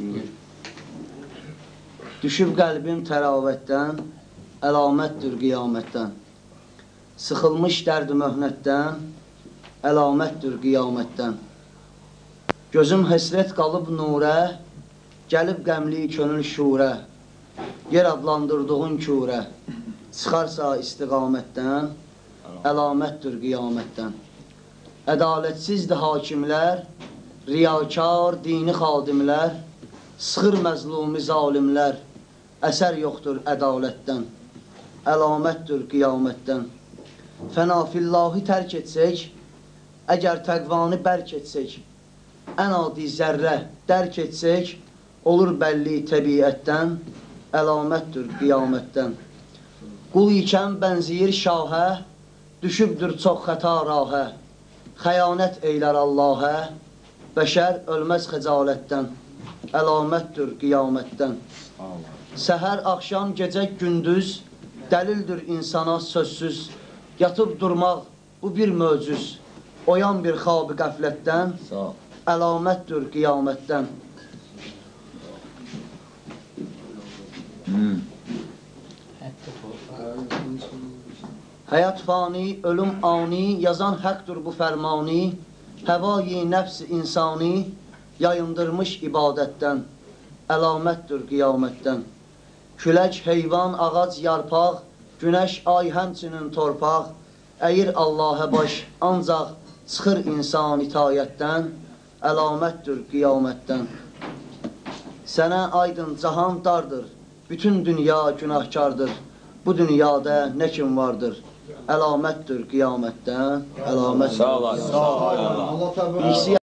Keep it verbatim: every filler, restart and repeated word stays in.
deyir. Düşüb qəlbim təravətdən, əlamətdir qiyamətdən. Sıxılmış dərd-i möhnətdən, əlamətdir qiyamətdən. Gözüm həsrət qalıb nurə, gəlib qəmli könül şurə, yer adlandırdığın kürə, çıxarsa istiqamətdən, əlamətdir qiyamətdən. Ədalətsizdir hakimlər, riyakar dini xadimlər, sıxır məzlumi zalimlər, əsər yoxdur ədalətdən, əlamətdir qiyamətdən. Fənafillahı tərk etsək, əgər təqvanı bərk etsək, ən adi zərrə dərk etsək, olur bəlli təbiətdən, əlamətdir qiyamətdən. Qul ikən bənziyir şahə, düşübdür çox xəta rahə, xəyanət eylər Allahə, bəşər ölməz xəcalətdən, əlamətdir qiyamətdən. Səhər, axşam, gecə, gündüz, dəlildir insana sözsüz. Yatıb durmaq, bu bir möcüz. Oyan bir xab-ı qəflətdən, əlamətdir qiyamətdən. Həyat fani, ölüm ani, yazan həqdir bu fərmani. Həvayi nəfs-i insani, yayındırmış ibadətdən, əlamətdir qiyamətdən. Külək, heyvan, ağac, yarpaq, günəş, ay, həmçinin torpaq, əyir Allahə baş, ancaq çıxır insan itayətdən, əlamətdir qiyamətdən. Sənə aydın cahan dardır, bütün dünya günahkardır, bu dünyada nə kim vardır? Əlamətdir qiyamətdən, əlamətdir qiyamətdən.